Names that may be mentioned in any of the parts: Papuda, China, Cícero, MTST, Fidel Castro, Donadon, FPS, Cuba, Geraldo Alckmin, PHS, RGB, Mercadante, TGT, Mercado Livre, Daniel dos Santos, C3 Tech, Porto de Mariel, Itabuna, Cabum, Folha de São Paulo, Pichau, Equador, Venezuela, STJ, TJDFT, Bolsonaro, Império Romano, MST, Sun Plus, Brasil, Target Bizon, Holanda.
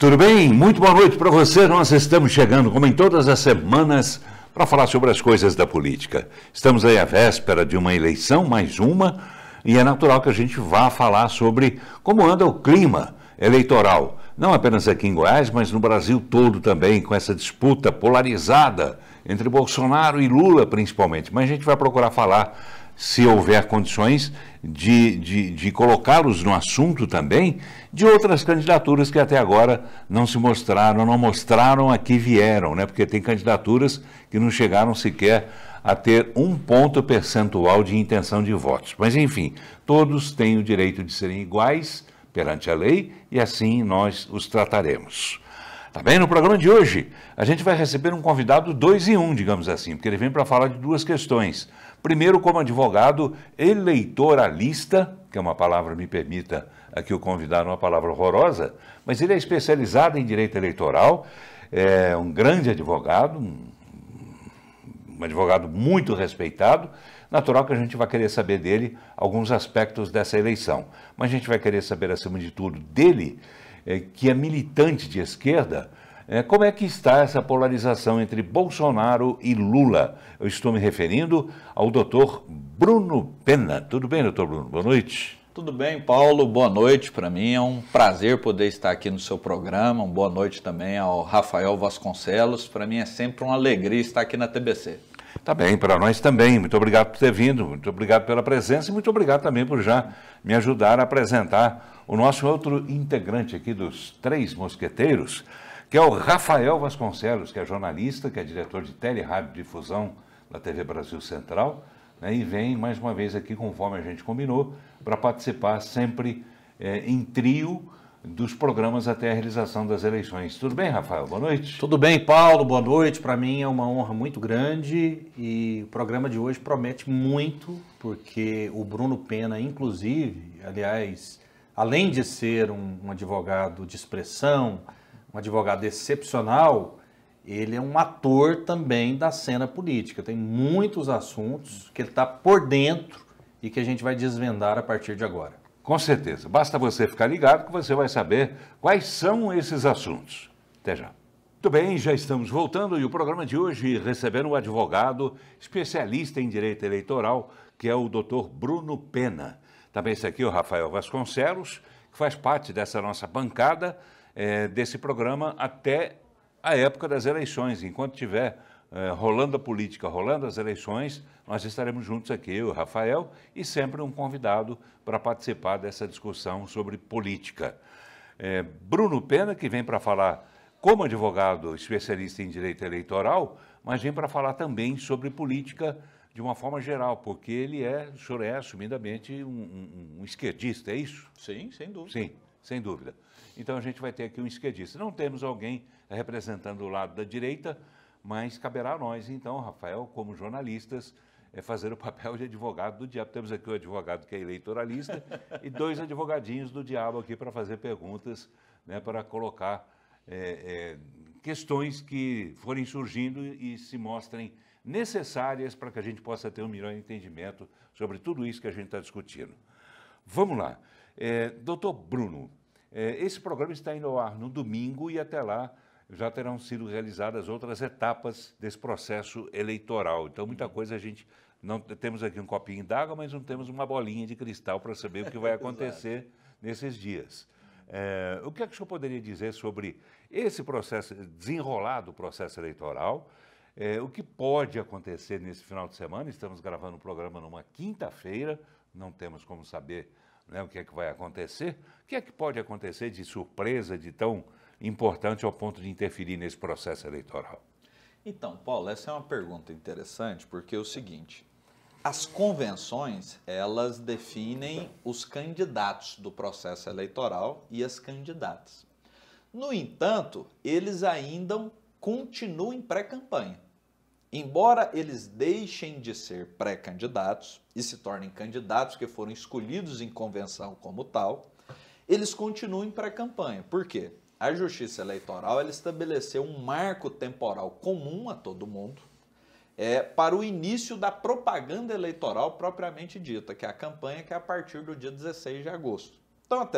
Tudo bem? Muito boa noite para você. Nós estamos chegando, como em todas as semanas, para falar sobre as coisas da política. Estamos aí à véspera de uma eleição, mais uma, e é natural que a gente vá falar sobre como anda o clima eleitoral, não apenas aqui em Goiás, mas no Brasil todo também, com essa disputa polarizada entre Bolsonaro e Lula, principalmente. Mas a gente vai procurar falar, se houver condições, de colocá-los no assunto também, de outras candidaturas que até agora não se mostraram, não mostraram a que vieram, né? Porque tem candidaturas que não chegaram sequer a ter 1 ponto percentual de intenção de votos. Mas, enfim, todos têm o direito de serem iguais perante a lei e assim nós os trataremos. Tá bem? No programa de hoje, a gente vai receber um convidado 2 em 1, digamos assim, porque ele vem para falar de 2 questões. Primeiro, como advogado eleitoralista, que é uma palavra, me permita aqui o convidar, uma palavra horrorosa, mas ele é especializado em direito eleitoral, é um grande advogado, um advogado muito respeitado. Natural que a gente vai querer saber dele alguns aspectos dessa eleição, mas a gente vai querer saber, acima de tudo, dele, que é militante de esquerda, como é que está essa polarização entre Bolsonaro e Lula? Eu estou me referindo ao doutor Bruno Pena. Tudo bem, doutor Bruno? Boa noite. Tudo bem, Paulo. Boa noite para mim. É um prazer poder estar aqui no seu programa. Uma boa noite também ao Rafael Vasconcelos. Para mim é sempre uma alegria estar aqui na TBC. Tá bem, para nós também. Muito obrigado por ter vindo, muito obrigado pela presença e muito obrigado também por já me ajudar a apresentar o nosso outro integrante aqui dos 3 mosqueteiros, que é o Rafael Vasconcelos, que é jornalista, que é diretor de teleradiodifusão da TV Brasil Central, né, e vem mais uma vez aqui, conforme a gente combinou, para participar sempre em trio dos programas até a realização das eleições. Tudo bem, Rafael? Boa noite. Tudo bem, Paulo. Boa noite. Para mim é uma honra muito grande e o programa de hoje promete muito, porque o Bruno Pena, inclusive, aliás, além de ser um advogado de expressão, um advogado excepcional, ele é um ator também da cena política. Tem muitos assuntos que ele está por dentro e que a gente vai desvendar a partir de agora. Com certeza. Basta você ficar ligado que você vai saber quais são esses assuntos. Até já. Muito bem, já estamos voltando e o programa de hoje recebendo o advogado especialista em direito eleitoral, que é o doutor Bruno Pena. Também esse aqui é o Rafael Vasconcelos, que faz parte dessa nossa bancada, desse programa até a época das eleições. Enquanto tiver rolando a política, rolando as eleições, nós estaremos juntos aqui, eu, Rafael, e sempre um convidado para participar dessa discussão sobre política. Bruno Pena, que vem para falar como advogado especialista em direito eleitoral, mas vem para falar também sobre política de uma forma geral, porque ele o senhor é assumidamente um esquerdista, é isso? Sim, sem dúvida. Sim, sem dúvida. Então a gente vai ter aqui um esquerdista. Não temos alguém representando o lado da direita, mas caberá a nós, então, Rafael, como jornalistas, fazer o papel de advogado do diabo. Temos aqui o advogado que é eleitoralista e 2 advogadinhos do diabo aqui para fazer perguntas, né, para colocar questões que forem surgindo e se mostrem necessárias para que a gente possa ter um melhor entendimento sobre tudo isso que a gente está discutindo. Vamos lá. Doutor Bruno, esse programa está indo ao ar no domingo e até lá já terão sido realizadas outras etapas desse processo eleitoral. Então, muita coisa a gente... não temos aqui um copinho d'água, mas não temos uma bolinha de cristal para saber o que vai acontecer nesses dias. O que é que o senhor poderia dizer sobre esse processo, desenrolar do processo eleitoral, o que pode acontecer nesse final de semana? Estamos gravando o programa numa quinta-feira, não temos como saber, né, o que é que vai acontecer. O que é que pode acontecer de surpresa, de tão importante ao ponto de interferir nesse processo eleitoral? Então, Paulo, essa é uma pergunta interessante, porque é o seguinte, as convenções, elas definem os candidatos do processo eleitoral e as candidatas. No entanto, eles ainda continuam em pré-campanha. Embora eles deixem de ser pré-candidatos e se tornem candidatos que foram escolhidos em convenção como tal, eles continuam em pré-campanha. Por quê? A Justiça Eleitoral ela estabeleceu um marco temporal comum a todo mundo para o início da propaganda eleitoral propriamente dita, que é a campanha, que é a partir do dia 16 de agosto. Então,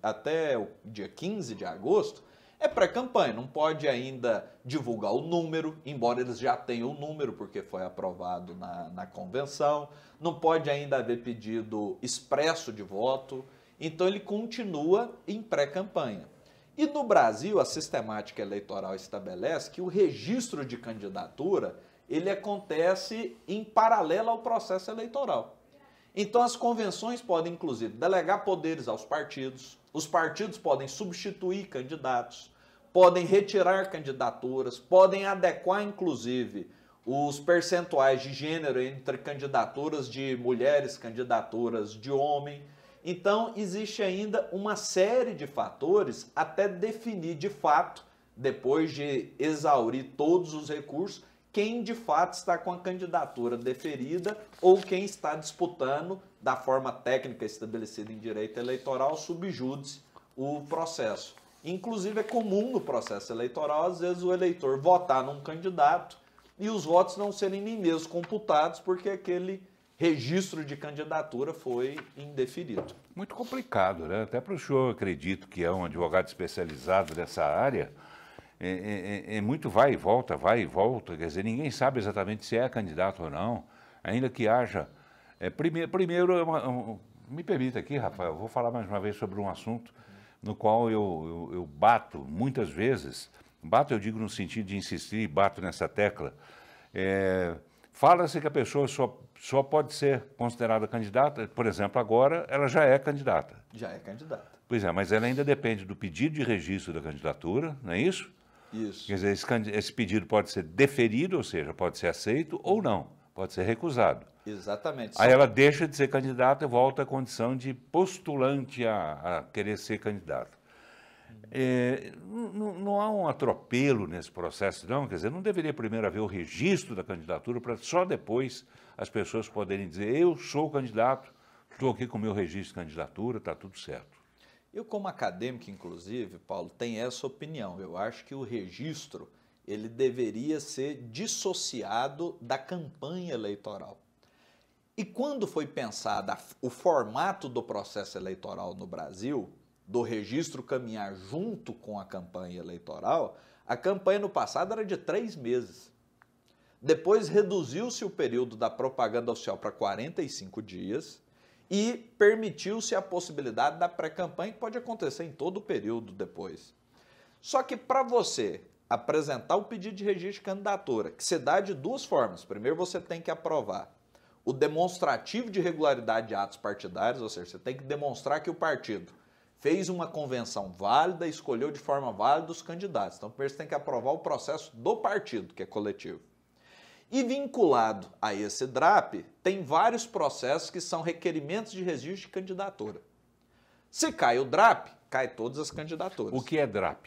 até o dia 15 de agosto, é pré-campanha, não pode ainda divulgar o número, embora eles já tenham o número, porque foi aprovado na convenção, não pode ainda haver pedido expresso de voto, então ele continua em pré-campanha. E no Brasil, a sistemática eleitoral estabelece que o registro de candidatura ele acontece em paralelo ao processo eleitoral. Então as convenções podem, inclusive, delegar poderes aos partidos, os partidos podem substituir candidatos, podem retirar candidaturas, podem adequar, inclusive, os percentuais de gênero entre candidaturas de mulheres, candidaturas de homem. Então, existe ainda uma série de fatores até definir de fato, depois de exaurir todos os recursos, quem de fato está com a candidatura deferida ou quem está disputando, da forma técnica estabelecida em direito eleitoral, subjúdice o processo. Inclusive, é comum no processo eleitoral, às vezes, o eleitor votar num candidato e os votos não serem nem mesmo computados, porque aquele registro de candidatura foi indeferido. Muito complicado, né? Até para o senhor, acredito que é um advogado especializado nessa área, é muito vai e volta, quer dizer, ninguém sabe exatamente se é candidato ou não, ainda que haja... me permita aqui, Rafael, eu vou falar mais uma vez sobre um assunto no qual eu bato muitas vezes, bato eu digo no sentido de insistir, bato nessa tecla, fala-se que a pessoa só pode ser considerada candidata, por exemplo, agora ela já é candidata. Já é candidata. Pois é, mas ela ainda depende do pedido de registro da candidatura, não é isso? Isso. Quer dizer, esse pedido pode ser deferido, ou seja, pode ser aceito ou não, pode ser recusado. Exatamente. Aí ela deixa de ser candidata e volta à condição de postulante a querer ser candidata. Não há um atropelo nesse processo, não? Quer dizer, não deveria primeiro haver o registro da candidatura para só depois as pessoas poderem dizer eu sou candidato, estou aqui com o meu registro de candidatura, está tudo certo. Eu, como acadêmico, inclusive, Paulo, tenho essa opinião. Eu acho que o registro ele deveria ser dissociado da campanha eleitoral. E quando foi pensado o formato do processo eleitoral no Brasil, do registro caminhar junto com a campanha eleitoral, a campanha no passado era de 3 meses. Depois reduziu-se o período da propaganda oficial para 45 dias e permitiu-se a possibilidade da pré-campanha, que pode acontecer em todo o período depois. Só que para você apresentar o pedido de registro de candidatura, que se dá de duas formas. Primeiro você tem que aprovar o demonstrativo de regularidade de atos partidários, ou seja, você tem que demonstrar que o partido fez uma convenção válida e escolheu de forma válida os candidatos. Então, primeiro você tem que aprovar o processo do partido, que é coletivo. E vinculado a esse DRAP, tem vários processos que são requerimentos de registro de candidatura. Se cai o DRAP, cai todas as candidaturas. O que é DRAP?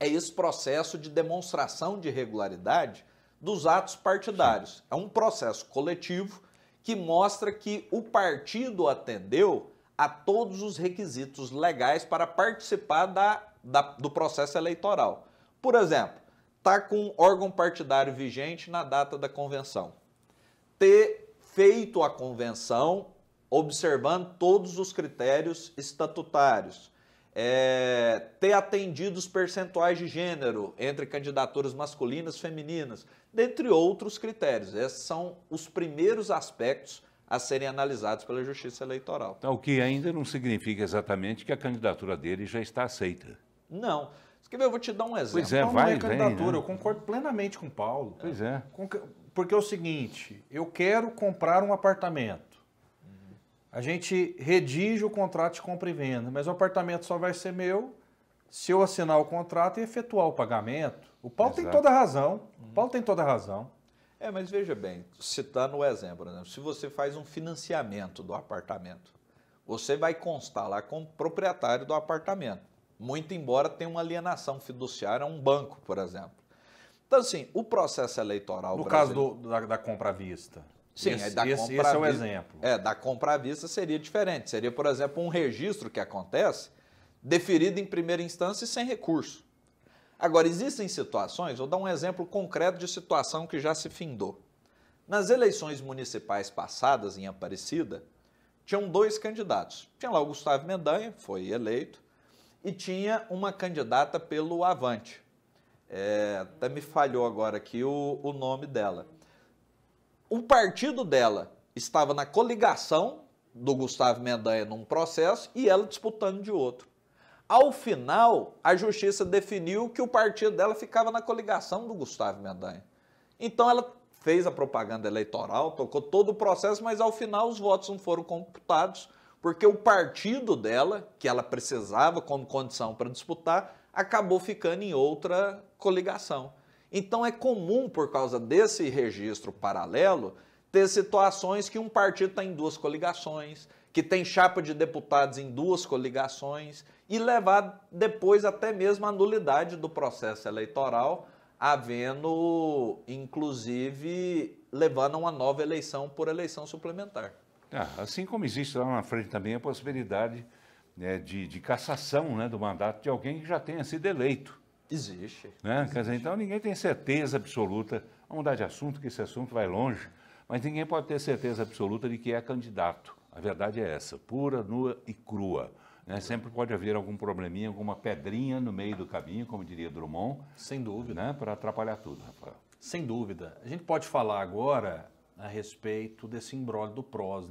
É esse processo de demonstração de regularidade dos atos partidários. Sim. É um processo coletivo que mostra que o partido atendeu a todos os requisitos legais para participar do processo eleitoral. Por exemplo, estar com um órgão partidário vigente na data da convenção, ter feito a convenção observando todos os critérios estatutários, ter atendido os percentuais de gênero entre candidaturas masculinas e femininas, dentre outros critérios. Esses são os primeiros aspectos a serem analisados pela Justiça Eleitoral. O que ainda não significa exatamente que a candidatura dele já está aceita. Não. Quer ver? Eu vou te dar um exemplo. Pois é, vai, candidatura, né? Eu concordo plenamente com o Paulo. Pois é. Porque é o seguinte, eu quero comprar um apartamento. A gente redige o contrato de compra e venda, mas o apartamento só vai ser meu se eu assinar o contrato e efetuar o pagamento. O Paulo tem toda a razão. O Paulo tem toda a razão. Mas veja bem, citando o exemplo, né? Se você faz um financiamento do apartamento, você vai constar lá como proprietário do apartamento, muito embora tenha uma alienação fiduciária a um banco, por exemplo. Então, assim, o processo eleitoral... No caso da compra à vista. Sim, esse é o exemplo. Da compra à vista seria diferente. Seria, por exemplo, um registro que acontece, deferido em primeira instância e sem recurso. Agora, existem situações, vou dar um exemplo concreto de situação que já se findou. Nas eleições municipais passadas, em Aparecida, tinham 2 candidatos. Tinha lá o Gustavo Mendanha, foi eleito, e tinha uma candidata pelo Avante. Até me falhou agora aqui o nome dela. O partido dela estava na coligação do Gustavo Mendanha num processo e ela disputando de outro. Ao final, a justiça definiu que o partido dela ficava na coligação do Gustavo Mendanha. Então ela fez a propaganda eleitoral, tocou todo o processo, mas ao final os votos não foram computados, porque o partido dela, que ela precisava como condição para disputar, acabou ficando em outra coligação. Então é comum, por causa desse registro paralelo, ter situações que um partido está em duas coligações, que tem chapa de deputados em duas coligações, e levar depois até mesmo a nulidade do processo eleitoral, havendo, inclusive, levando a uma nova eleição por eleição suplementar. Assim como existe lá na frente também a possibilidade de cassação do mandato de alguém que já tenha sido eleito. Existe. Quer dizer, então ninguém tem certeza absoluta. Vamos mudar de assunto, que esse assunto vai longe, mas ninguém pode ter certeza absoluta de que é candidato. A verdade é essa, pura, nua e crua. Sempre pode haver algum probleminha, alguma pedrinha no meio do caminho, como diria Drummond. Sem dúvida. Para atrapalhar tudo, Rafael. Sem dúvida. A gente pode falar agora a respeito desse imbróglio do PROS,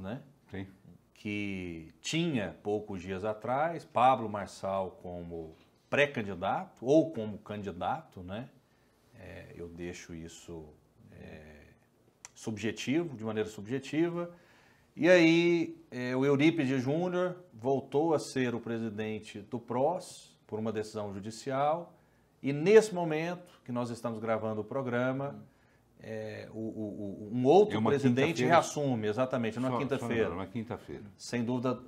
Sim. Que tinha, poucos dias atrás, Pablo Marçal como pré-candidato ou como candidato, eu deixo isso subjetivo, de maneira subjetiva. E aí o Eurípedes Júnior voltou a ser o presidente do PROS por uma decisão judicial e nesse momento que nós estamos gravando o programa, um outro presidente reassume, exatamente, numa quinta-feira. Uma quinta-feira. Sem dúvida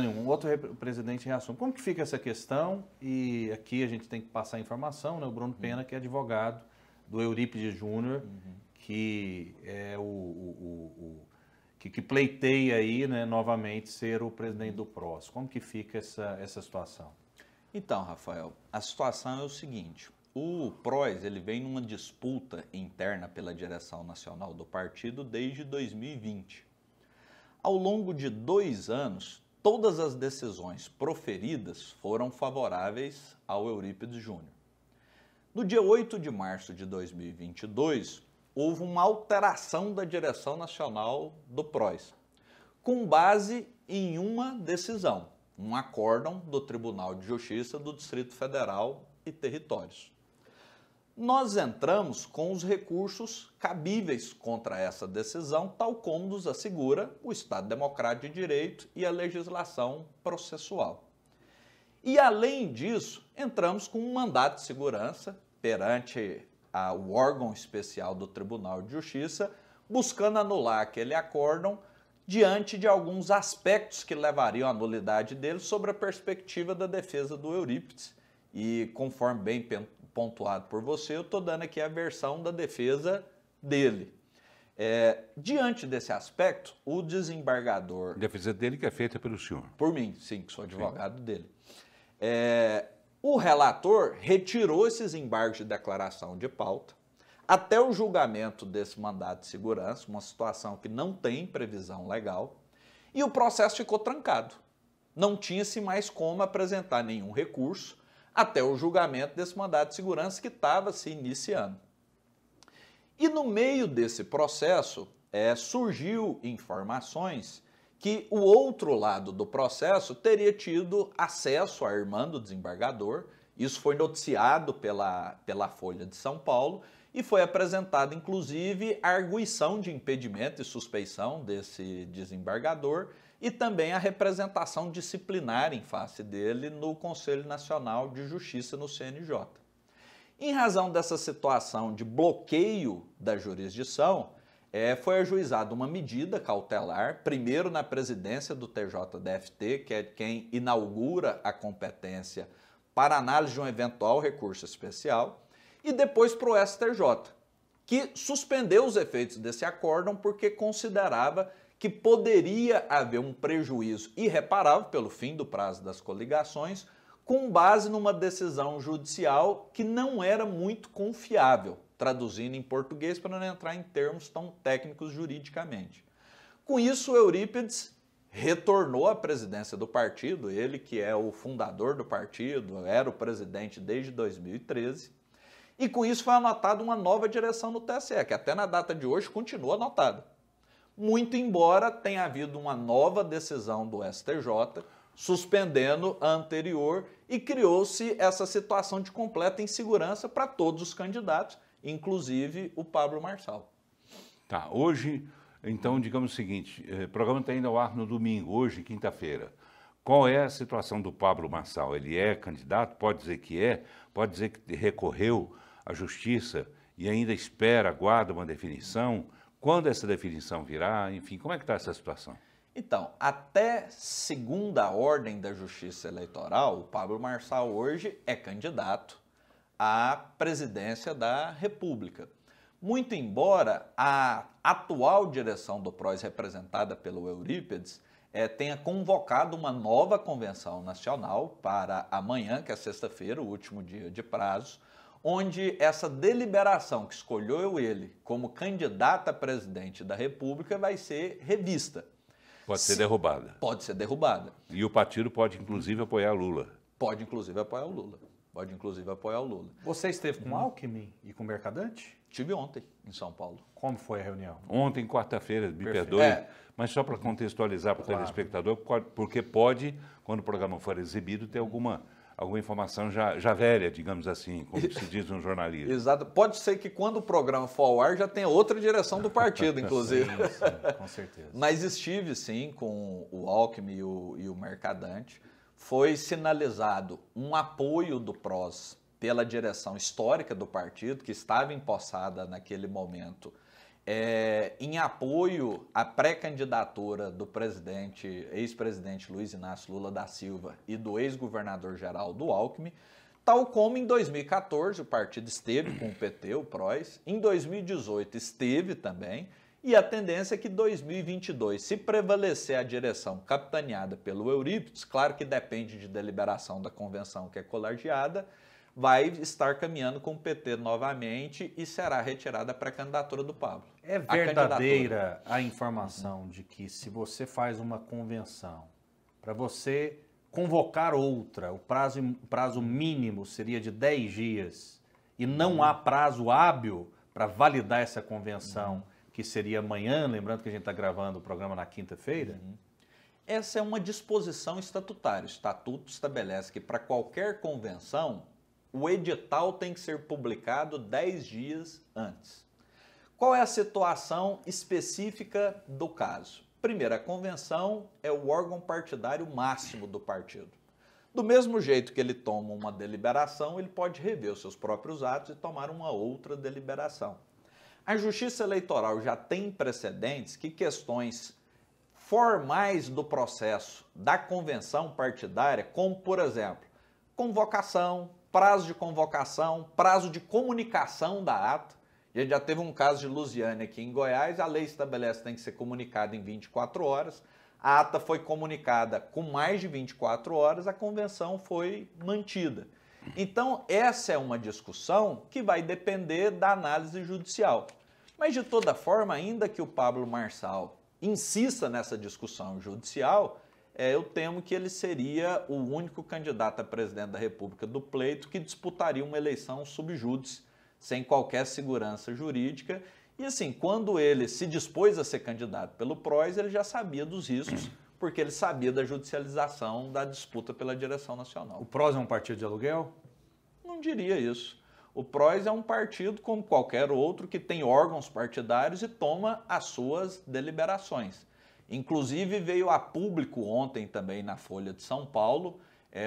nenhuma, um outro presidente reassume. Como que fica essa questão? E aqui a gente tem que passar a informação, o Bruno Pena, que é advogado do Eurípedes Júnior, que é que pleiteia aí, novamente ser o presidente do PROS. Como que fica essa situação? Então, Rafael, a situação é o seguinte: o PROS ele vem numa disputa interna pela direção nacional do partido desde 2020. Ao longo de 2 anos, todas as decisões proferidas foram favoráveis ao Eurípedes Júnior. No dia 8 de março de 2022, houve uma alteração da direção nacional do PROS, com base em uma decisão, um acórdão do Tribunal de Justiça do Distrito Federal e Territórios. Nós entramos com os recursos cabíveis contra essa decisão, tal como nos assegura o Estado Democrático de Direito e a legislação processual. E, além disso, entramos com um mandato de segurança perante o órgão especial do Tribunal de Justiça, buscando anular aquele acórdão diante de alguns aspectos que levariam à nulidade dele sobre a perspectiva da defesa do Eurípedes. E conforme bem pontuado por você, eu estou dando aqui a versão da defesa dele. Diante desse aspecto, o desembargador... A defesa dele que é feita pelo senhor. Por mim, sim, que sou advogado dele. O relator retirou esses embargos de declaração de pauta até o julgamento desse mandato de segurança, uma situação que não tem previsão legal, e o processo ficou trancado. Não tinha-se mais como apresentar nenhum recurso até o julgamento desse mandato de segurança que estava se iniciando. E no meio desse processo, surgiu informações que o outro lado do processo teria tido acesso à irmã do desembargador. Isso foi noticiado pela Folha de São Paulo e foi apresentada, inclusive, a arguição de impedimento e suspeição desse desembargador e também a representação disciplinar em face dele no Conselho Nacional de Justiça, no CNJ. Em razão dessa situação de bloqueio da jurisdição, foi ajuizada uma medida cautelar, primeiro na presidência do TJDFT, que é quem inaugura a competência para análise de um eventual recurso especial, e depois para o STJ, que suspendeu os efeitos desse acórdão porque considerava que poderia haver um prejuízo irreparável pelo fim do prazo das coligações, com base numa decisão judicial que não era muito confiável, traduzindo em português para não entrar em termos tão técnicos juridicamente. Com isso, o Eurípedes retornou à presidência do partido, ele que é o fundador do partido, era o presidente desde 2013, e com isso foi anotada uma nova direção no TSE, que até na data de hoje continua anotada. Muito embora tenha havido uma nova decisão do STJ, suspendendo a anterior, e criou-se essa situação de completa insegurança para todos os candidatos, inclusive o Pablo Marçal. Tá, hoje, então, digamos o seguinte, o programa está indo ao ar no domingo, hoje, quinta-feira. Qual é a situação do Pablo Marçal? Ele é candidato? Pode dizer que é? Pode dizer que recorreu à justiça e ainda espera, aguarda uma definição? Quando essa definição virá? Enfim, como é que está essa situação? Então, até segunda ordem da Justiça Eleitoral, o Pablo Marçal hoje é candidato à presidência da República. Muito embora a atual direção do PROS, representada pelo Eurípedes, tenha convocado uma nova convenção nacional para amanhã, que é sexta-feira, o último dia de prazo, onde essa deliberação que escolheu ele como candidato a presidente da República vai ser revista. Pode ser derrubada. Pode ser derrubada. E o partido pode, inclusive, apoiar Lula. Pode, inclusive, apoiar o Lula. Pode, inclusive, apoiar o Lula. Você esteve com Alckmin e com o Mercadante? Estive ontem, em São Paulo. Como foi a reunião? Ontem, quarta-feira, me perdoe, mas só para contextualizar para o telespectador, porque pode, quando o programa for exibido, ter alguma informação já velha, digamos assim, como se diz no jornalismo. Exato. Pode ser que quando o programa for ao ar já tenha outra direção do partido, inclusive. Sim, sim, com certeza. Mas estive, sim, com o Alckmin e o Mercadante. Foi sinalizado um apoio do PROS pela direção histórica do partido, que estava empossada naquele momento, em apoio à pré-candidatura do ex-presidente Luiz Inácio Lula da Silva e do ex-governador Geraldo Alckmin, tal como em 2014 o partido esteve com o PT, o PROS, em 2018 esteve também, e a tendência é que 2022, se prevalecer a direção capitaneada pelo Eurípides, claro que depende de deliberação da convenção que é colardeada, vai estar caminhando com o PT novamente e será retirada a pré-candidatura do Pablo. É verdadeira a informação de que se você faz uma convenção, para você convocar outra, o prazo mínimo seria de 10 dias e não há prazo hábil para validar essa convenção, que seria amanhã, lembrando que a gente está gravando o programa na quinta-feira... Essa é uma disposição estatutária. O estatuto estabelece que para qualquer convenção, o edital tem que ser publicado 10 dias antes. Qual é a situação específica do caso? Primeiro, a convenção é o órgão partidário máximo do partido. Do mesmo jeito que ele toma uma deliberação, ele pode rever os seus próprios atos e tomar uma outra deliberação. A Justiça Eleitoral já tem precedentes que questões formais do processo da convenção partidária, como, por exemplo, convocação, prazo de convocação, prazo de comunicação da ata. A gente já teve um caso de Lusiânia aqui em Goiás, a lei estabelece que tem que ser comunicada em 24 horas, a ata foi comunicada com mais de 24 horas, a convenção foi mantida. Então, essa é uma discussão que vai depender da análise judicial. Mas, de toda forma, ainda que o Pablo Marçal insista nessa discussão judicial, eu temo que ele seria o único candidato a presidente da República do pleito que disputaria uma eleição subjúdice, sem qualquer segurança jurídica. E assim, quando ele se dispôs a ser candidato pelo PROS, ele já sabia dos riscos, porque ele sabia da judicialização da disputa pela direção nacional. O PROS é um partido de aluguel? Não diria isso. O PROS é um partido como qualquer outro que tem órgãos partidários e toma as suas deliberações. Inclusive, veio a público ontem também na Folha de São Paulo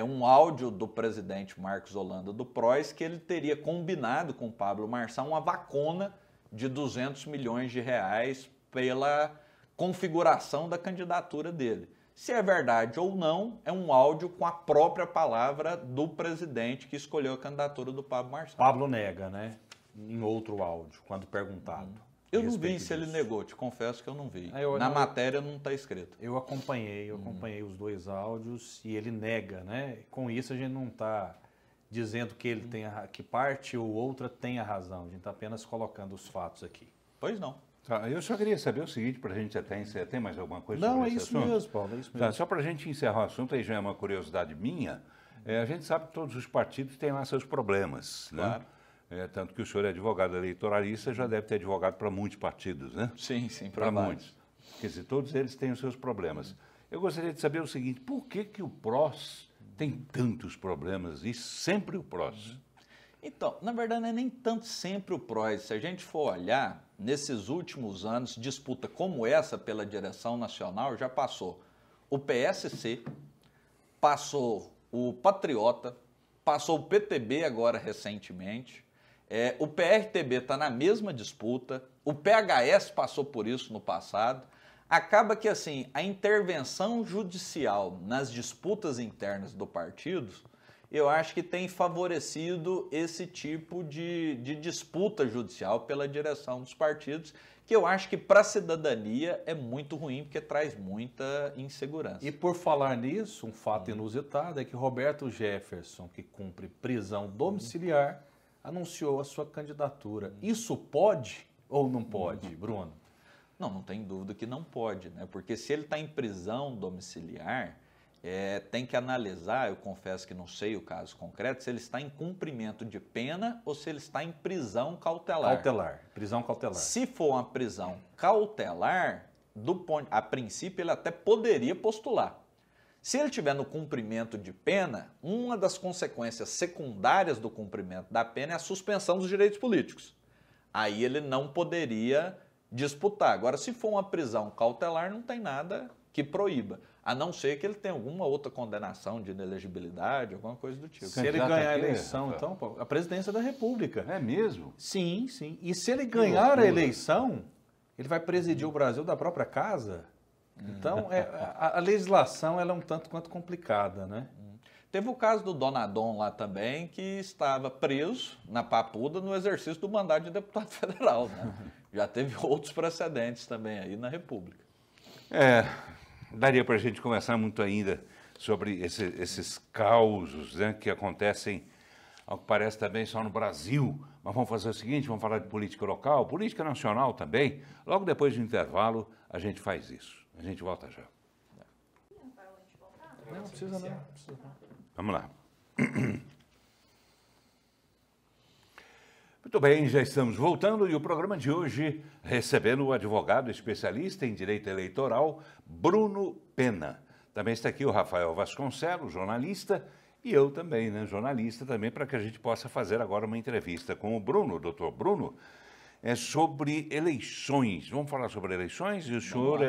um áudio do presidente Marcos Holanda do PROS que ele teria combinado com o Pablo Marçal uma vacona de 200 milhões de reais pela configuração da candidatura dele. Se é verdade ou não, é um áudio com a própria palavra do presidente que escolheu a candidatura do Pablo Marçal. Pablo nega, né? Em outro áudio, quando perguntado. Eu não vi se ele negou, te confesso que eu não vi. Na matéria não está escrito. Eu acompanhei os dois áudios e ele nega, né? Com isso a gente não está dizendo que ele tem que parte ou outra tem a razão. A gente está apenas colocando os fatos aqui. Pois não. Tá, eu só queria saber o seguinte, para a gente até encerrar, tem mais alguma coisa sobre esse assunto? Não, é isso mesmo, Paulo, é isso mesmo. Tá, só para a gente encerrar o assunto, aí já é uma curiosidade minha, a gente sabe que todos os partidos têm lá seus problemas, claro, né? Tanto que o senhor é advogado eleitoralista, já deve ter advogado para muitos partidos, né? Sim, sim, para muitos. Quer dizer, todos eles têm os seus problemas. Eu gostaria de saber o seguinte, por que que o PROS tem tantos problemas e sempre o PROS? Então, na verdade, não é nem tanto sempre o PROS. Se a gente for olhar, nesses últimos anos, disputa como essa pela direção nacional já passou o PSC, passou o Patriota, passou o PTB agora recentemente. O PRTB está na mesma disputa, o PHS passou por isso no passado. Acaba que assim, a intervenção judicial nas disputas internas do partido, eu acho que tem favorecido esse tipo de disputa judicial pela direção dos partidos, que eu acho que para a cidadania é muito ruim, porque traz muita insegurança. E por falar nisso, um fato inusitado é que Roberto Jefferson, que cumpre prisão domiciliar, anunciou a sua candidatura. Isso pode ou não pode, Bruno? Não, não tem dúvida que não pode, né? Porque se ele está em prisão domiciliar, tem que analisar, eu confesso que não sei o caso concreto, se ele está em cumprimento de pena ou se ele está em prisão cautelar. Prisão cautelar. Se for uma prisão cautelar, a princípio ele até poderia postular. Se ele estiver no cumprimento de pena, uma das consequências secundárias do cumprimento da pena é a suspensão dos direitos políticos. Aí ele não poderia disputar. Agora, se for uma prisão cautelar, não tem nada que proíba, a não ser que ele tenha alguma outra condenação de inelegibilidade, alguma coisa do tipo. Se ele ganhar a eleição, então, a presidência da República. É mesmo? Sim, sim. E se ele ganhar a eleição, ele vai presidir o Brasil da própria casa? Então, a legislação ela é um tanto quanto complicada, né? Teve o caso do Donadon lá também, que estava preso na Papuda no exercício do mandato de deputado federal, né? Já teve outros precedentes também aí na República. Daria para a gente conversar muito ainda sobre esses causos, né, que acontecem, ao que parece também só no Brasil. Mas vamos fazer o seguinte, vamos falar de política local, política nacional também. Logo depois do intervalo, a gente faz isso. A gente volta já. Não, precisa não. Vamos lá. Muito bem, já estamos voltando e o programa de hoje recebendo o advogado especialista em direito eleitoral, Bruno Pena. Também está aqui o Rafael Vasconcelos, jornalista, e eu também, né, jornalista também, para que a gente possa fazer agora uma entrevista com o Bruno, o doutor Bruno, sobre eleições. Vamos falar sobre eleições e o senhor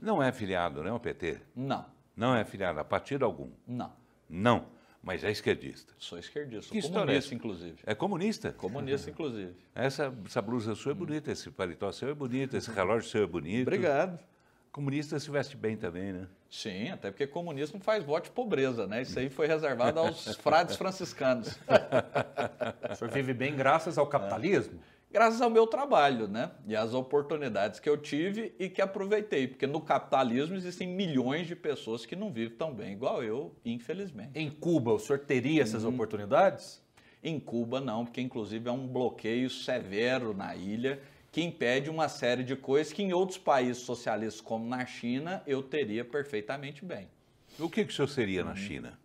não é filiado, né, ao PT? Não. Não é filiado a partido algum? Não. Não. Mas é esquerdista. Sou esquerdista, sou comunista, inclusive. É comunista? Comunista, inclusive. Essa blusa sua é bonita, esse paletó seu é bonito, esse relógio seu é bonito. Obrigado. Comunista se veste bem também, né? Sim, até porque comunista não faz voto de pobreza, né? Isso aí foi reservado aos frades franciscanos. O senhor vive bem graças ao capitalismo? Graças ao meu trabalho, né? E às oportunidades que eu tive e que aproveitei. Porque no capitalismo existem milhões de pessoas que não vivem tão bem igual eu, infelizmente. Em Cuba, o senhor teria essas oportunidades? Em Cuba, não, porque inclusive é um bloqueio severo na ilha que impede uma série de coisas que em outros países socialistas, como na China, eu teria perfeitamente bem. O que que o senhor seria na China?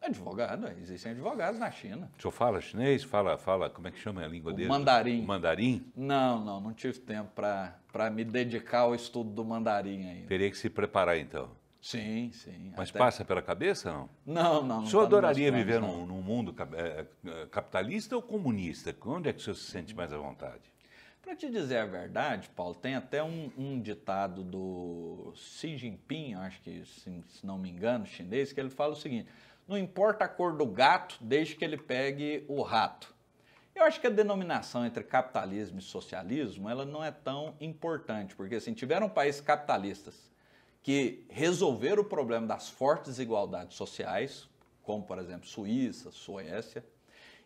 Advogado, existem advogados na China. O senhor fala chinês? Fala como é que chama a língua dele? Mandarim. O mandarim? Não tive tempo para me dedicar ao estudo do mandarim ainda. Teria que se preparar, então. Sim, sim. Mas até passa pela cabeça, não? Não. O senhor adoraria viver num mundo capitalista ou comunista? Onde é que o senhor se sente mais à vontade? Para te dizer a verdade, Paulo, tem até um ditado do Xi Jinping, acho que, se não me engano, chinês, que ele fala o seguinte: não importa a cor do gato, desde que ele pegue o rato. Eu acho que a denominação entre capitalismo e socialismo, ela não é tão importante, porque assim, tiveram países capitalistas que resolveram o problema das fortes desigualdades sociais, como por exemplo Suíça, Suécia,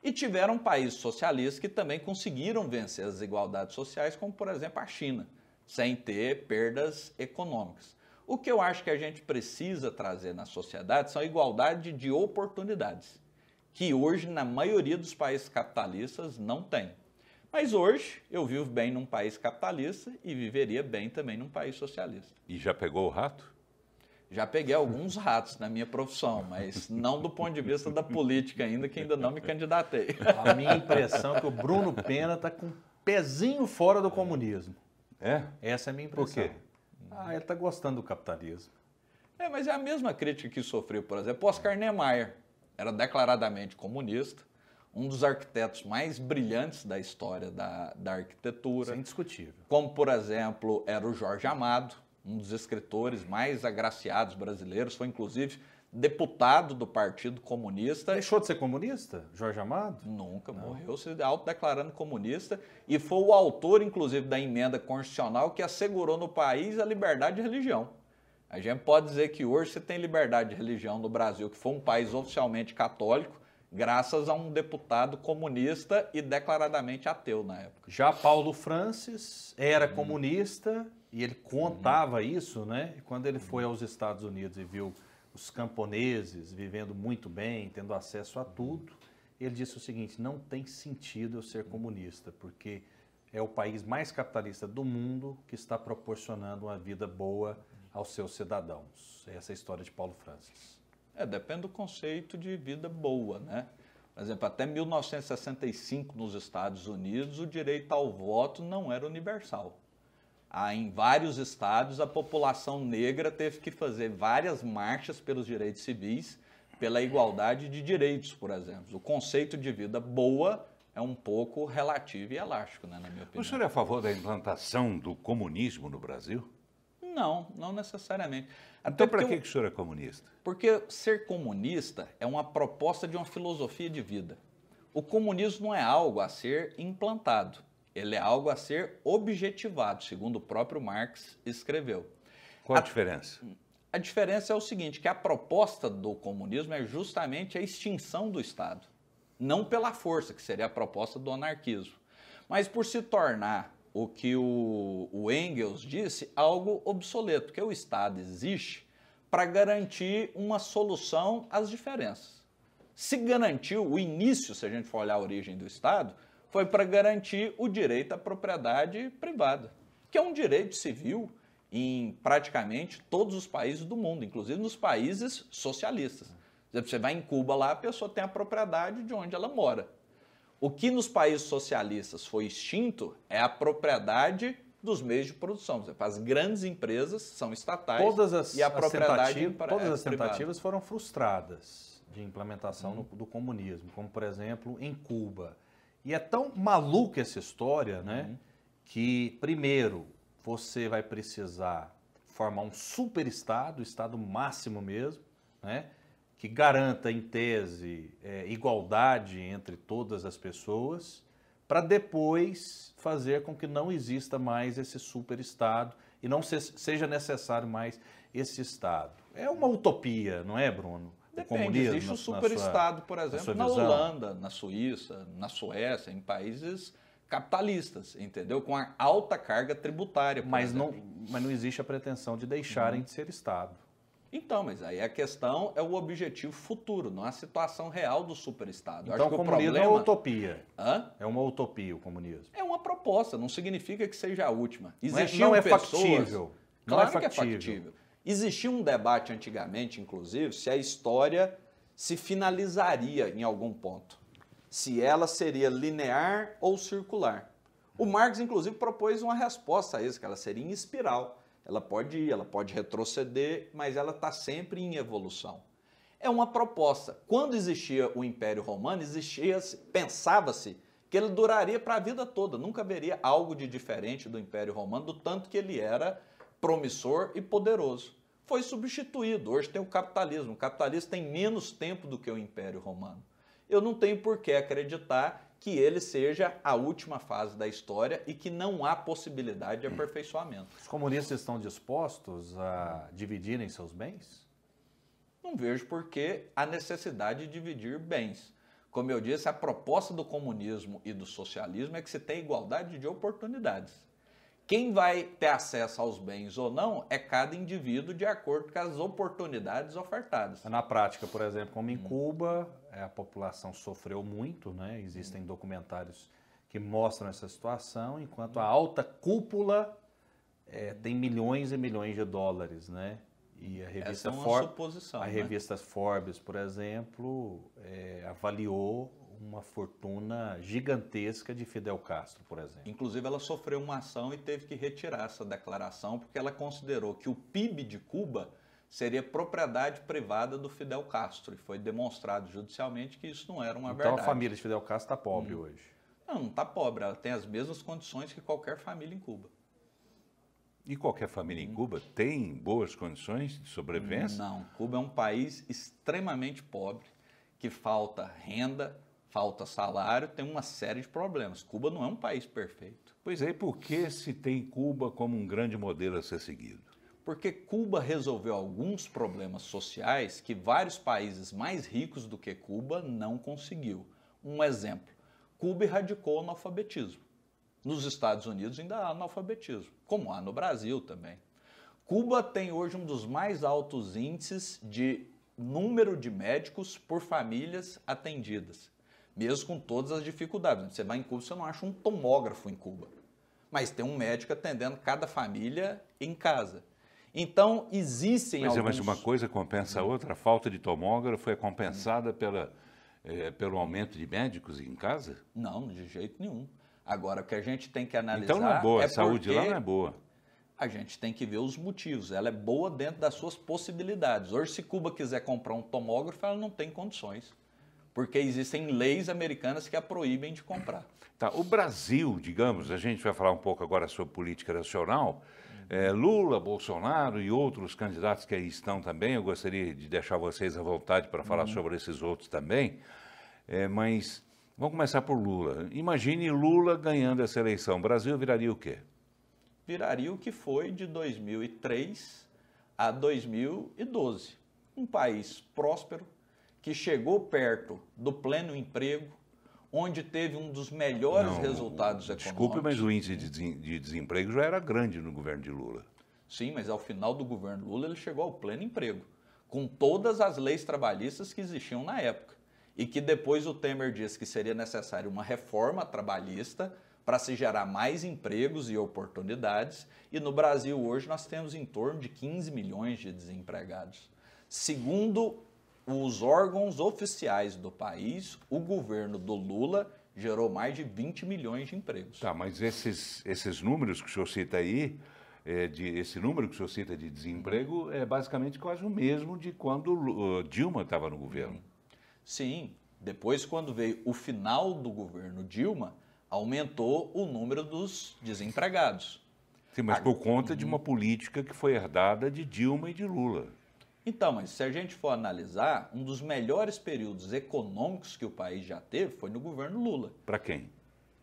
e tiveram países socialistas que também conseguiram vencer as desigualdades sociais, como por exemplo a China, sem ter perdas econômicas. O que eu acho que a gente precisa trazer na sociedade são a igualdade de oportunidades, que hoje na maioria dos países capitalistas não tem. Mas hoje eu vivo bem num país capitalista e viveria bem também num país socialista. E já pegou o rato? Já peguei alguns ratos na minha profissão, mas não do ponto de vista da política ainda, que ainda não me candidatei. A minha impressão é que o Bruno Pena está com um pezinho fora do comunismo. É? Essa é a minha impressão. Por quê? Ah, ele está gostando do capitalismo. É, mas é a mesma crítica que sofreu, por exemplo, Oscar Niemeyer. Era declaradamente comunista, um dos arquitetos mais brilhantes da história da arquitetura. Isso é indiscutível. Como, por exemplo, era o Jorge Amado, um dos escritores mais agraciados brasileiros, foi inclusive deputado do Partido Comunista. Deixou de ser comunista, Jorge Amado? Nunca, não. Morreu se autodeclarando comunista e foi o autor, inclusive, da emenda constitucional que assegurou no país a liberdade de religião. A gente pode dizer que hoje você tem liberdade de religião no Brasil, que foi um país oficialmente católico, graças a um deputado comunista e declaradamente ateu na época. Já Paulo Francis era comunista e ele contava isso, né? E quando ele foi aos Estados Unidos e viu os camponeses vivendo muito bem, tendo acesso a tudo, ele disse o seguinte: não tem sentido eu ser comunista, porque é o país mais capitalista do mundo que está proporcionando uma vida boa aos seus cidadãos. Essa é a história de Paulo Francis. É, depende do conceito de vida boa, né? Por exemplo, até 1965, nos Estados Unidos, o direito ao voto não era universal. Em vários estados, a população negra teve que fazer várias marchas pelos direitos civis, pela igualdade de direitos, por exemplo. O conceito de vida boa é um pouco relativo e elástico, né, na minha opinião. O senhor é a favor da implantação do comunismo no Brasil? Não, não necessariamente. Até então, para que o senhor é comunista? Porque ser comunista é uma proposta de uma filosofia de vida. O comunismo não é algo a ser implantado, ele é algo a ser objetivado, segundo o próprio Marx escreveu. Qual a diferença? A diferença é o seguinte, que a proposta do comunismo é justamente a extinção do Estado, não pela força, que seria a proposta do anarquismo, mas por se tornar o que o Engels disse, algo obsoleto, porque o Estado existe para garantir uma solução às diferenças. Se garantiu o início, se a gente for olhar a origem do Estado, foi para garantir o direito à propriedade privada, que é um direito civil em praticamente todos os países do mundo, inclusive nos países socialistas. Por exemplo, você vai em Cuba lá, a pessoa tem a propriedade de onde ela mora. O que nos países socialistas foi extinto é a propriedade dos meios de produção. As grandes empresas são estatais e a propriedade privada. Todas as tentativas foram frustradas de implementação do comunismo, como, por exemplo, em Cuba. E é tão maluca essa história, né, que, primeiro, você vai precisar formar um super-estado, o estado máximo mesmo, né, que garanta, em tese, igualdade entre todas as pessoas, para depois fazer com que não exista mais esse super-estado e não seja necessário mais esse Estado. É uma utopia, não é, Bruno? Depende, existe o super-estado, por exemplo, na Holanda, na Suíça, na Suécia, em países capitalistas, entendeu? Com a alta carga tributária. Mas não existe a pretensão de deixarem de ser Estado. Então, mas aí a questão é o objetivo futuro, não a situação real do superestado. Então, o comunismo é uma utopia. Hã? É uma utopia o comunismo. É uma proposta, não significa que seja a última. Existiam pessoas... Claro que é factível. Existia um debate antigamente, inclusive, se a história se finalizaria em algum ponto. Se ela seria linear ou circular. O Marx, inclusive, propôs uma resposta a isso, que ela seria em espiral. Ela pode ir, ela pode retroceder, mas ela está sempre em evolução. É uma proposta. Quando existia o Império Romano, pensava-se que ele duraria para a vida toda. Nunca haveria algo de diferente do Império Romano, do tanto que ele era promissor e poderoso. Foi substituído. Hoje tem o capitalismo. O capitalismo tem menos tempo do que o Império Romano. Eu não tenho por que acreditar que ele seja a última fase da história e que não há possibilidade de aperfeiçoamento. Os comunistas estão dispostos a dividirem seus bens? Não vejo por que a necessidade de dividir bens. Como eu disse, a proposta do comunismo e do socialismo é que se tem igualdade de oportunidades. Quem vai ter acesso aos bens ou não é cada indivíduo de acordo com as oportunidades ofertadas. Na prática, por exemplo, como em Cuba, a população sofreu muito, né? Existem documentários que mostram essa situação, enquanto a alta cúpula tem milhões e milhões de dólares, né? E a revista, revista Forbes, por exemplo, avaliou uma fortuna gigantesca de Fidel Castro, por exemplo. Inclusive, ela sofreu uma ação e teve que retirar essa declaração porque ela considerou que o PIB de Cuba seria propriedade privada do Fidel Castro. E foi demonstrado judicialmente que isso não era uma verdade. Então, a família de Fidel Castro está pobre hoje. Não, não está pobre. Ela tem as mesmas condições que qualquer família em Cuba. E qualquer família em Cuba tem boas condições de sobrevivência? Não, Cuba é um país extremamente pobre, que falta renda, falta salário, tem uma série de problemas. Cuba não é um país perfeito. Pois é, e por que se tem Cuba como um grande modelo a ser seguido? Porque Cuba resolveu alguns problemas sociais que vários países mais ricos do que Cuba não conseguiu. Um exemplo, Cuba erradicou o analfabetismo. Nos Estados Unidos ainda há analfabetismo, como há no Brasil também. Cuba tem hoje um dos mais altos índices de número de médicos por famílias atendidas, mesmo com todas as dificuldades. Você vai em Cuba, você não acha um tomógrafo em Cuba, mas tem um médico atendendo cada família em casa. Então, existem mas uma coisa compensa a outra, a falta de tomógrafo é compensada pelo aumento de médicos em casa? Não, de jeito nenhum. Agora, o que a gente tem que analisar... Então não é boa, a saúde lá não é boa. A gente tem que ver os motivos. Ela é boa dentro das suas possibilidades. Hoje, se Cuba quiser comprar um tomógrafo, ela não tem condições, porque existem leis americanas que a proíbem de comprar. Tá, o Brasil, digamos, a gente vai falar um pouco agora sobre política nacional. Lula, Bolsonaro e outros candidatos que aí estão também, eu gostaria de deixar vocês à vontade para falar sobre esses outros também, mas... Vamos começar por Lula. Imagine Lula ganhando essa eleição. O Brasil viraria o quê? Viraria o que foi de 2003 a 2012. Um país próspero, que chegou perto do pleno emprego, onde teve um dos melhores resultados econômicos. Desculpe, mas o índice de desemprego já era grande no governo de Lula. Sim, mas ao final do governo Lula ele chegou ao pleno emprego, com todas as leis trabalhistas que existiam na época. E que depois o Temer disse que seria necessária uma reforma trabalhista para se gerar mais empregos e oportunidades. E no Brasil hoje nós temos em torno de 15 milhões de desempregados. Segundo os órgãos oficiais do país, o governo do Lula gerou mais de 20 milhões de empregos. Tá, mas esses números que o senhor cita aí, esse número que o senhor cita de desemprego é basicamente quase o mesmo de quando Dilma estava no governo. Sim, depois quando veio o final do governo Dilma, aumentou o número dos desempregados. Sim, mas por conta de uma política que foi herdada de Dilma e de Lula. Então, mas se a gente for analisar, um dos melhores períodos econômicos que o país já teve foi no governo Lula. Para quem?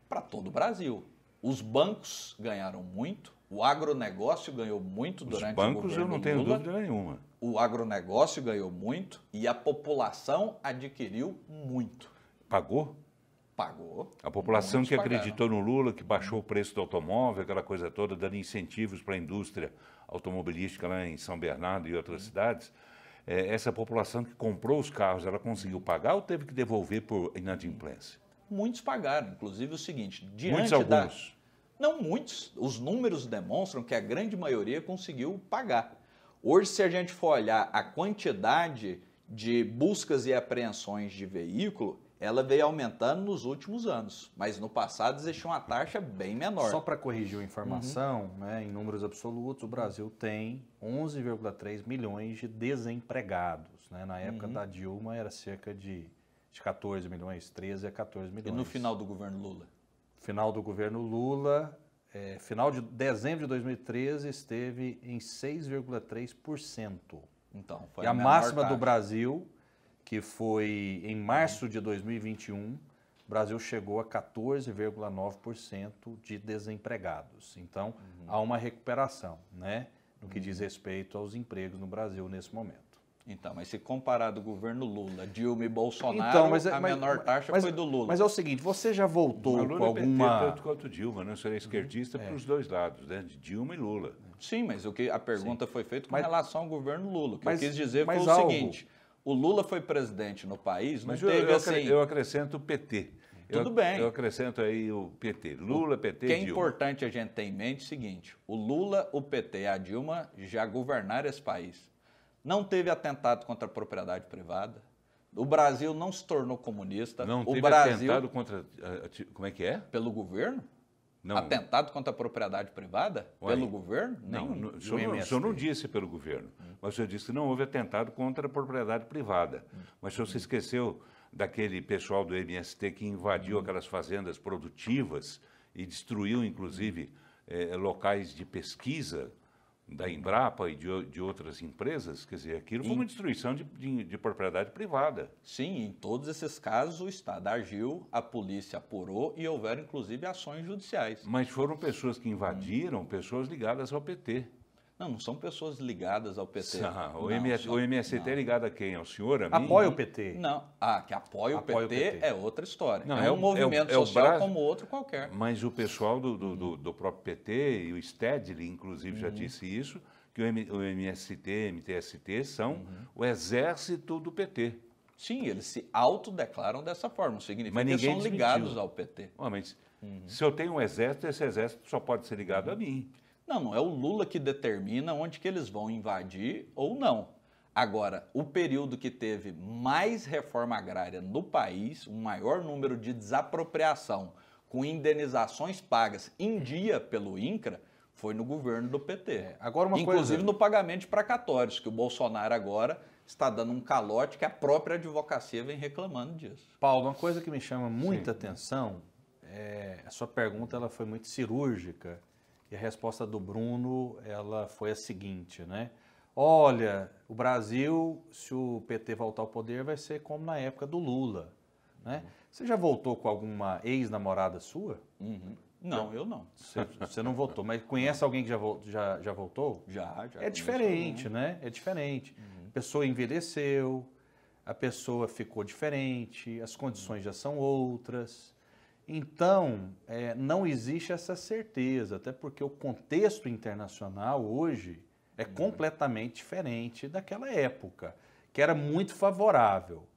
Para todo o Brasil. Os bancos ganharam muito, o agronegócio ganhou muito durante o governo Lula. Os bancos eu não tenho dúvida nenhuma. O agronegócio ganhou muito e a população adquiriu muito. Pagou? Pagou. A população que acreditou no Lula, que baixou o preço do automóvel, aquela coisa toda, dando incentivos para a indústria automobilística lá em São Bernardo e outras cidades, essa população que comprou os carros, ela conseguiu pagar ou teve que devolver por inadimplência? Muitos pagaram, inclusive o seguinte... Muitos alguns? Não muitos. Os números demonstram que a grande maioria conseguiu pagar. Hoje, se a gente for olhar a quantidade de buscas e apreensões de veículo, ela veio aumentando nos últimos anos, mas no passado existia uma taxa bem menor. Só para corrigir a informação, né, em números absolutos, o Brasil tem 11,3 milhões de desempregados. Né? Na época da Dilma era cerca de 14 milhões, 13 a 14 milhões. E no final do governo Lula? Final do governo Lula... final de dezembro de 2013 esteve em 6,3%. Então, foi a máxima do Brasil, que foi em março de 2021, o Brasil chegou a 14,9% de desempregados. Então, há uma recuperação, né, no que diz respeito aos empregos no Brasil nesse momento. Então, mas se comparado o governo Lula, Dilma e Bolsonaro, então, a menor taxa foi do Lula. Mas é o seguinte, você já voltou Lula com alguma... Lula é PT tanto quanto Dilma, né? Você é esquerdista para os dois lados, né? De Dilma e Lula. Sim, mas a pergunta foi feita com relação ao governo Lula. O que eu quis dizer foi o seguinte, o Lula foi presidente no país, não teve assim... Eu acrescento o PT. Tudo bem. Eu acrescento aí o PT. Lula, PT e Dilma. O que é importante a gente ter em mente é o seguinte, o Lula, o PT e a Dilma já governaram esse país. Não teve atentado contra a propriedade privada. O Brasil não se tornou comunista. Não teve atentado contra... Como é que é? Pelo governo. Não. Atentado contra a propriedade privada? Uai. Pelo governo? Não, o senhor não disse pelo governo, mas o senhor disse que não houve atentado contra a propriedade privada. Mas o senhor se esqueceu daquele pessoal do MST que invadiu aquelas fazendas produtivas e destruiu, inclusive, locais de pesquisa da Embrapa e de outras empresas? Quer dizer, aquilo foi uma destruição de propriedade privada. Sim, em todos esses casos o Estado agiu, a polícia apurou e houveram, inclusive, ações judiciais. Mas foram pessoas que invadiram, pessoas ligadas ao PT. Não, não são pessoas ligadas ao PT. O MST é ligado a quem? Ao senhor, a mim? Apoia o PT. Não, que apoia o PT é outra história. Não, é um movimento social como outro qualquer. Mas o pessoal do próprio PT e o Stedley, inclusive, já disse isso, que o MST, MTST são o exército do PT. Sim, eles se autodeclaram dessa forma. Significa que são ligados ao PT. Oh, mas se eu tenho um exército, esse exército só pode ser ligado a mim. Não, não é o Lula que determina onde que eles vão invadir ou não. Agora, o período que teve mais reforma agrária no país, o maior número de desapropriação com indenizações pagas em dia pelo INCRA, foi no governo do PT. Agora uma Inclusive coisa... no pagamento de precatórios, que o Bolsonaro agora está dando um calote que a própria advocacia vem reclamando disso. Paulo, uma coisa que me chama muita atenção, a sua pergunta ela foi muito cirúrgica. E a resposta do Bruno, ela foi a seguinte, né? Olha, o Brasil, se o PT voltar ao poder, vai ser como na época do Lula, né? Você já voltou com alguma ex-namorada sua? Não, eu não. Você não voltou, mas conhece alguém que já voltou? Já. É diferente, né? É diferente. A pessoa envelheceu, a pessoa ficou diferente, as condições já são outras... Então, não existe essa certeza, até porque o contexto internacional hoje é completamente diferente daquela época, que era muito favorável.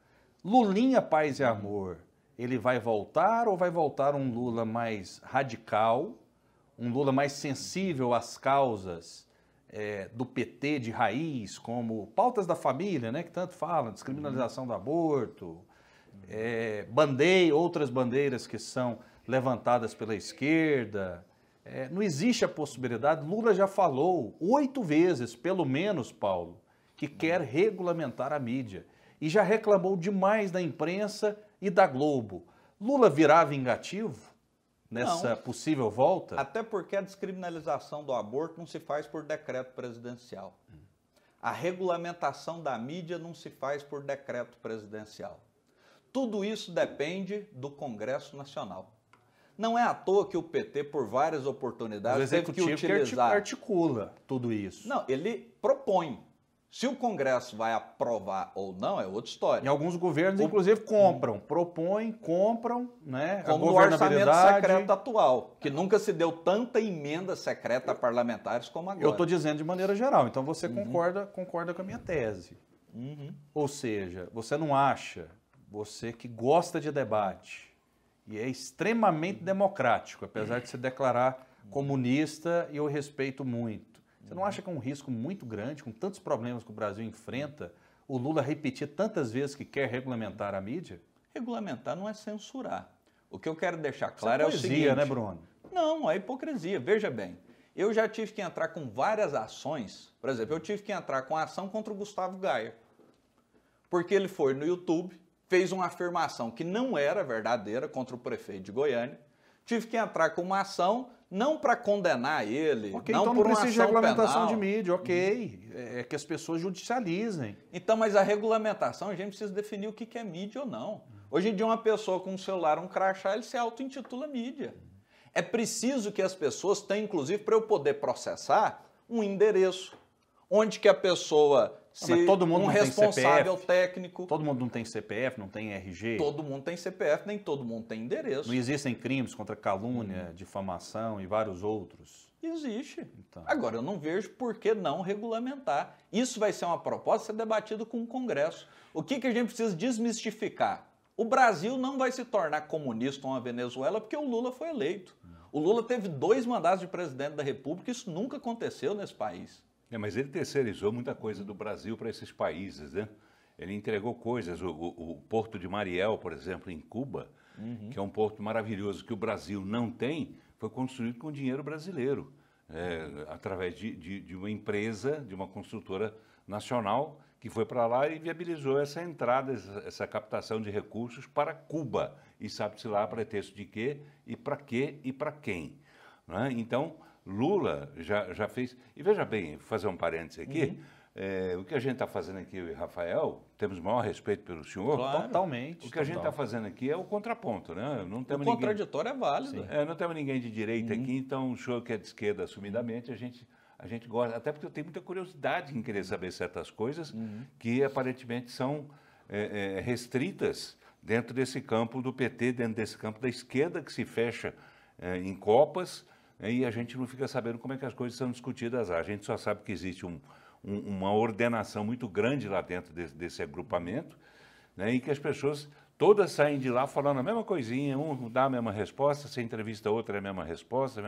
Lulinha, paz e amor, ele vai voltar ou vai voltar um Lula mais radical, um Lula mais sensível às causas do PT de raiz, como pautas da família, né, que tanto falam, descriminalização do aborto... outras bandeiras que são levantadas pela esquerda, não existe a possibilidade, Lula já falou 8 vezes, pelo menos, Paulo, que quer regulamentar a mídia e já reclamou demais da imprensa e da Globo. Lula virá vingativo nessa possível volta? Até porque a descriminalização do aborto não se faz por decreto presidencial. A regulamentação da mídia não se faz por decreto presidencial. Tudo isso depende do Congresso Nacional. Não é à toa que o PT, por várias oportunidades, teve que utilizar... O Executivo articula tudo isso. Não, ele propõe. Se o Congresso vai aprovar ou não, é outra história. Em alguns governos, inclusive, compram. Propõem, compram, né? Como o orçamento secreto atual, que nunca se deu tanta emenda secreta a parlamentares como agora. Eu estou dizendo de maneira geral, então você concorda com a minha tese. Ou seja, você não acha... Você que gosta de debate e é extremamente democrático, apesar de se declarar comunista, e eu respeito muito. Você não acha que é um risco muito grande, com tantos problemas que o Brasil enfrenta, o Lula repetir tantas vezes que quer regulamentar a mídia? Regulamentar não é censurar. O que eu quero deixar claro é o seguinte... É hipocrisia, né, Bruno? Não, é hipocrisia. Veja bem, eu já tive que entrar com várias ações. Por exemplo, eu tive que entrar com a ação contra o Gustavo Gaia, porque ele foi no YouTube... fez uma afirmação que não era verdadeira contra o prefeito de Goiânia. Tive que entrar com uma ação, não para condenar ele, okay, não então por não uma ação penal. Então não precisa de regulamentação de mídia, ok. É que as pessoas judicializem. Então, mas a regulamentação, a gente precisa definir o que é mídia ou não. Hoje em dia, uma pessoa com um celular, um crachá, ele se auto-intitula mídia. É preciso que as pessoas tenham, inclusive, para eu poder processar, um endereço. Onde que a pessoa... Mas todo mundo não tem CPF. Um responsável técnico. Todo mundo não tem CPF, não tem RG. Todo mundo tem CPF, nem todo mundo tem endereço. Não existem crimes contra calúnia, difamação e vários outros? Existe. Então. Agora, eu não vejo por que não regulamentar. Isso vai ser uma proposta a ser debatida com o Congresso. O que a gente precisa desmistificar? O Brasil não vai se tornar comunista ou uma Venezuela porque o Lula foi eleito. O Lula teve 2 mandatos de presidente da República, isso nunca aconteceu nesse país. É, mas ele terceirizou muita coisa do Brasil para esses países, né? Ele entregou coisas, o Porto de Mariel, por exemplo, em Cuba, que é um porto maravilhoso que o Brasil não tem, foi construído com dinheiro brasileiro, através de uma empresa, de uma construtora nacional, que foi para lá e viabilizou essa entrada, essa captação de recursos para Cuba. E sabe-se lá pretexto de quê e para quem. Né? Então, Lula já fez... E veja bem, vou fazer um parênteses aqui. O que a gente está fazendo aqui, eu e Rafael, temos o maior respeito pelo senhor. Claro, totalmente. O que a gente está fazendo aqui é o contraponto. Né? Não temos o contraditório ninguém... é válido. Não temos ninguém de direita aqui, então o senhor que é de esquerda assumidamente, a gente gosta, até porque eu tenho muita curiosidade em querer saber certas coisas que aparentemente são restritas dentro desse campo do PT, dentro desse campo da esquerda que se fecha em copas e a gente não fica sabendo como é que as coisas são discutidas lá. A gente só sabe que existe uma ordenação muito grande lá dentro desse agrupamento, né, e que as pessoas todas saem de lá falando a mesma coisinha, um dá a mesma resposta, você entrevista outra é a mesma resposta,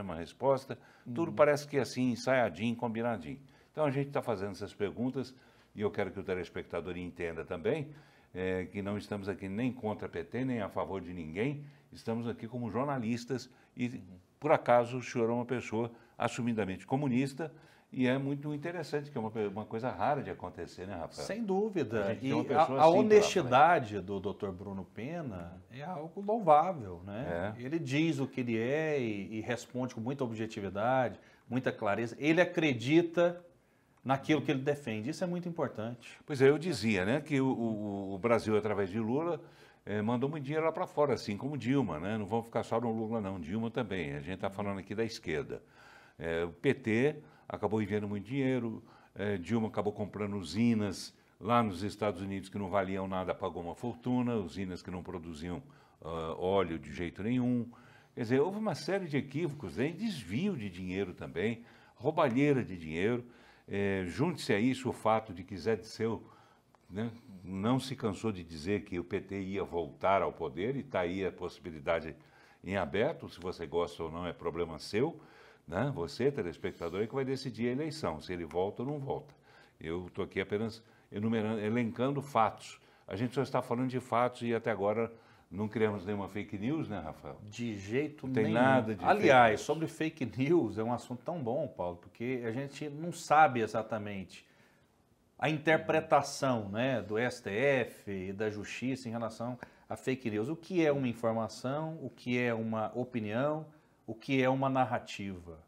tudo parece que é assim, ensaiadinho, combinadinho. Então a gente está fazendo essas perguntas e eu quero que o telespectador entenda também que não estamos aqui nem contra PT, nem a favor de ninguém, estamos aqui como jornalistas e por acaso o senhor é uma pessoa assumidamente comunista. E é muito interessante, que é uma coisa rara de acontecer, né, Rafael? Sem dúvida. E a honestidade do Dr. Bruno Pena é algo louvável, né? É. Ele diz o que ele é e responde com muita objetividade, muita clareza. Ele acredita naquilo que ele defende. Isso é muito importante. Pois é, eu dizia, né, que o Brasil, através de Lula, mandou muito dinheiro lá para fora, assim como Dilma, né? Não vamos ficar só no Lula, não. Dilma também. A gente está falando aqui da esquerda. O PT... acabou enviando muito dinheiro, Dilma acabou comprando usinas lá nos Estados Unidos que não valiam nada, pagou uma fortuna, usinas que não produziam óleo de jeito nenhum. Quer dizer, houve uma série de equívocos, né? Desvio de dinheiro também, roubalheira de dinheiro. Junte-se a isso o fato de que Zé Trovão, né, não se cansou de dizer que o PT ia voltar ao poder, e está aí a possibilidade em aberto, se você gosta ou não é problema seu. Né? Você, telespectador, é que vai decidir a eleição, se ele volta ou não volta. Eu estou aqui apenas enumerando, elencando fatos. A gente só está falando de fatos e até agora não criamos nenhuma fake news, né, Rafael? De jeito nenhum. Não tem nada de fake news. Aliás, sobre fake news, é um assunto tão bom, Paulo, porque a gente não sabe exatamente a interpretação, né, do STF e da Justiça em relação a fake news. O que é uma informação, o que é uma opinião, o que é uma narrativa.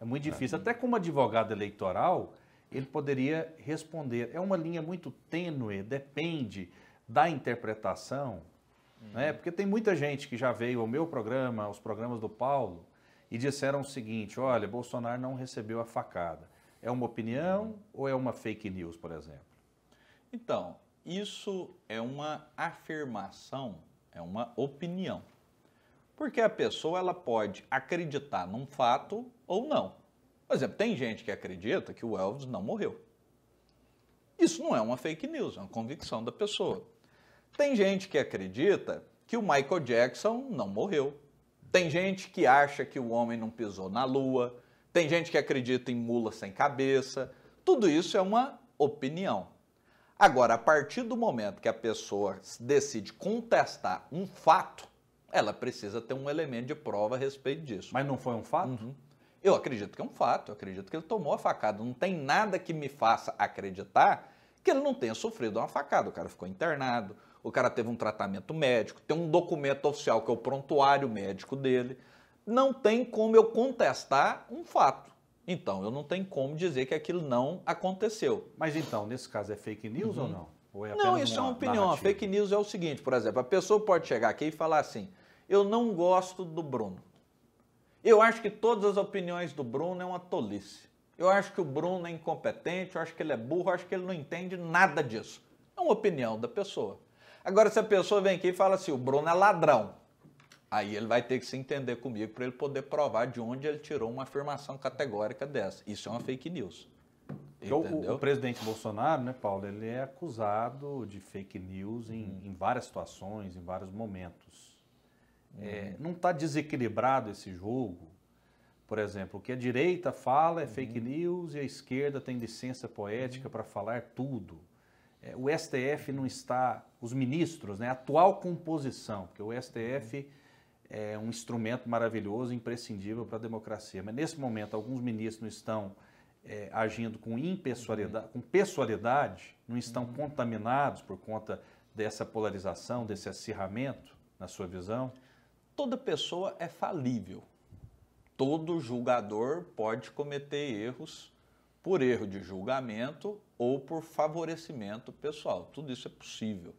É muito difícil. Até como advogado eleitoral, ele poderia responder. É uma linha muito tênue, depende da interpretação, né? Porque tem muita gente que já veio ao meu programa, aos programas do Paulo, e disseram o seguinte: olha, Bolsonaro não recebeu a facada. É uma opinião ou é uma fake news, por exemplo? Então, isso é uma afirmação, é uma opinião. Porque a pessoa ela pode acreditar num fato ou não. Por exemplo, tem gente que acredita que o Elvis não morreu. Isso não é uma fake news, é uma convicção da pessoa. Tem gente que acredita que o Michael Jackson não morreu. Tem gente que acha que o homem não pisou na lua. Tem gente que acredita em mula sem cabeça. Tudo isso é uma opinião. Agora, a partir do momento que a pessoa decide contestar um fato, ela precisa ter um elemento de prova a respeito disso. Mas não foi um fato? Eu acredito que é um fato, eu acredito que ele tomou a facada. Não tem nada que me faça acreditar que ele não tenha sofrido uma facada. O cara ficou internado, o cara teve um tratamento médico, tem um documento oficial que é o prontuário médico dele. Não tem como eu contestar um fato. Então, eu não tenho como dizer que aquilo não aconteceu. Mas então, nesse caso, é fake news ou não? É não, isso é uma opinião. Narrativa. Fake news é o seguinte, por exemplo, a pessoa pode chegar aqui e falar assim: eu não gosto do Bruno. Eu acho que todas as opiniões do Bruno é uma tolice. Eu acho que o Bruno é incompetente, eu acho que ele é burro, eu acho que ele não entende nada disso. É uma opinião da pessoa. Agora, se a pessoa vem aqui e fala assim: o Bruno é ladrão, aí ele vai ter que se entender comigo para ele poder provar de onde ele tirou uma afirmação categórica dessa. Isso é uma fake news. O presidente Bolsonaro, né, Paulo, ele é acusado de fake news em várias situações, em vários momentos. Não está desequilibrado esse jogo? Por exemplo, o que a direita fala é fake news e a esquerda tem licença poética para falar tudo. O STF não está... Os ministros, né, a atual composição, porque o STF é um instrumento maravilhoso, imprescindível para a democracia. Mas, nesse momento, alguns ministros não estão agindo com impessoalidade, com pessoalidade, não estão contaminados por conta dessa polarização, desse acirramento, na sua visão? Toda pessoa é falível. Todo julgador pode cometer erros por erro de julgamento ou por favorecimento pessoal. Tudo isso é possível.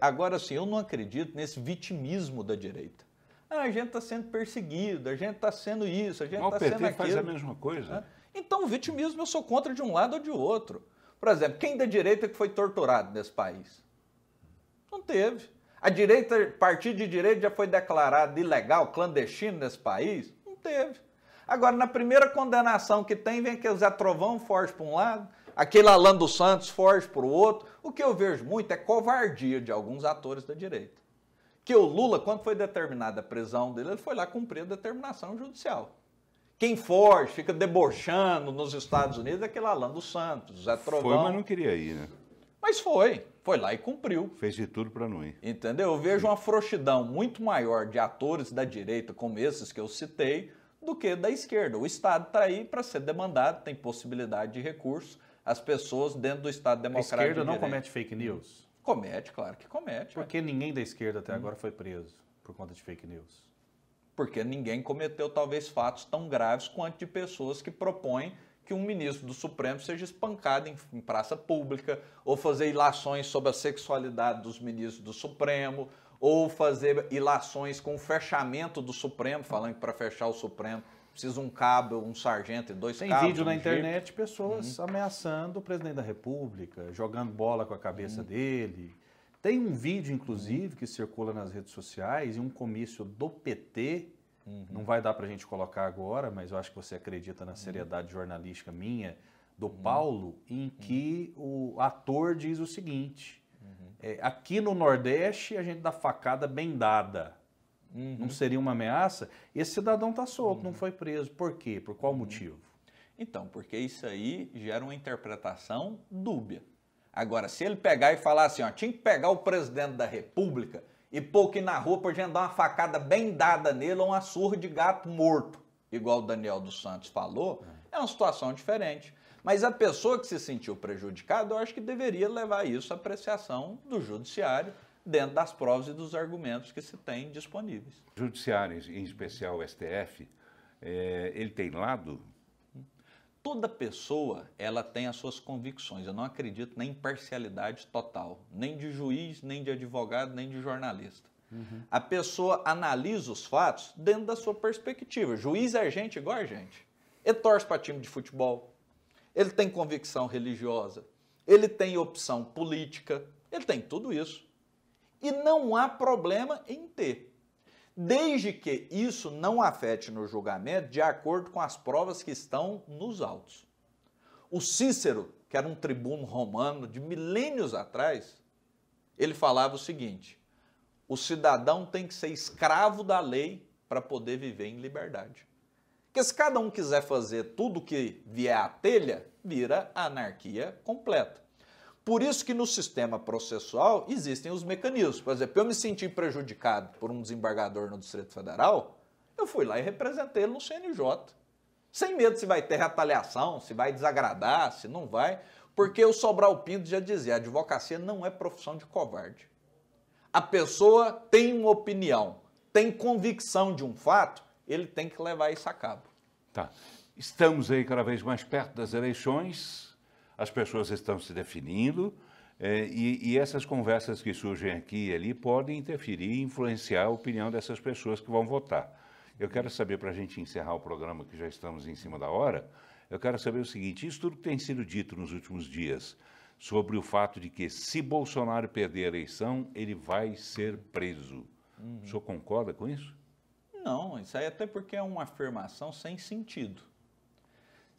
Agora, sim, eu não acredito nesse vitimismo da direita. Ah, a gente está sendo perseguido, a gente está sendo isso, a gente está sendo aquilo. O PT faz a mesma coisa. Né? Então, o vitimismo eu sou contra de um lado ou de outro. Por exemplo, quem da direita que foi torturado nesse país? Não teve. A direita, partido de direita já foi declarado ilegal, clandestino nesse país? Não teve. Agora, na primeira condenação que tem, vem aquele Zé Trovão forte para um lado, aquele Alan dos Santos forte para o outro. O que eu vejo muito é covardia de alguns atores da direita. Que o Lula, quando foi determinada a prisão dele, ele foi lá cumprir a determinação judicial. Quem foge, fica debochando nos Estados Unidos, é aquele Alan dos Santos, Zé Trovão. Foi, mas não queria ir, né? Mas foi. Foi lá e cumpriu. Fez de tudo para não ir. Entendeu? Eu vejo uma frouxidão muito maior de atores da direita, como esses que eu citei, do que da esquerda. O Estado está aí para ser demandado, tem possibilidade de recurso. As pessoas dentro do Estado democrático... A esquerda não comete fake news? Comete, claro que comete. Porque ninguém da esquerda até agora foi preso por conta de fake news? Porque ninguém cometeu talvez fatos tão graves quanto de pessoas que propõem que um ministro do Supremo seja espancado em praça pública, ou fazer ilações sobre a sexualidade dos ministros do Supremo, ou fazer ilações com o fechamento do Supremo, falando que para fechar o Supremo precisa um cabo, um sargento e dois cabos. Tem vídeo na internet, pessoas ameaçando o presidente da República, jogando bola com a cabeça dele. Tem um vídeo, inclusive, que circula nas redes sociais, em um comício do PT. Não vai dar para a gente colocar agora, mas eu acho que você acredita na seriedade jornalística minha, do Paulo, em que o ator diz o seguinte, aqui no Nordeste a gente dá facada bem dada, não seria uma ameaça? Esse cidadão está solto, não foi preso. Por quê? Por qual motivo? Então, porque isso aí gera uma interpretação dúbia. Agora, se ele pegar e falar assim, ó, tinha que pegar o presidente da República... E pôr aqui na rua pra gente dar uma facada bem dada nele ou uma surra de gato morto, igual o Daniel dos Santos falou, é uma situação diferente. Mas a pessoa que se sentiu prejudicada, eu acho que deveria levar isso à apreciação do judiciário, dentro das provas e dos argumentos que se tem disponíveis. O judiciário, em especial o STF, ele tem lado? Toda pessoa, ela tem as suas convicções. Eu não acredito na imparcialidade total, nem de juiz, nem de advogado, nem de jornalista. A pessoa analisa os fatos dentro da sua perspectiva. Juiz é gente igual a gente. Ele torce para time de futebol, ele tem convicção religiosa, ele tem opção política, ele tem tudo isso. E não há problema em ter. Desde que isso não afete no julgamento de acordo com as provas que estão nos autos. O Cícero, que era um tribuno romano de milênios atrás, ele falava o seguinte, o cidadão tem que ser escravo da lei para poder viver em liberdade. Porque se cada um quiser fazer tudo que vier à telha, vira a anarquia completa. Por isso que no sistema processual existem os mecanismos. Por exemplo, eu me senti prejudicado por um desembargador no Distrito Federal, eu fui lá e representei ele no CNJ. Sem medo se vai ter retaliação, se vai desagradar, se não vai. Porque o Sobral Pinto já dizia, a advocacia não é profissão de covarde. A pessoa tem uma opinião, tem convicção de um fato, ele tem que levar isso a cabo. Tá. Estamos aí cada vez mais perto das eleições... As pessoas estão se definindo e essas conversas que surgem aqui e ali podem interferir e influenciar a opinião dessas pessoas que vão votar. Eu quero saber, para a gente encerrar o programa, que já estamos em cima da hora, eu quero saber o seguinte, isso tudo que tem sido dito nos últimos dias sobre o fato de que se Bolsonaro perder a eleição, ele vai ser preso. O senhor concorda com isso? Não, isso aí até porque é uma afirmação sem sentido.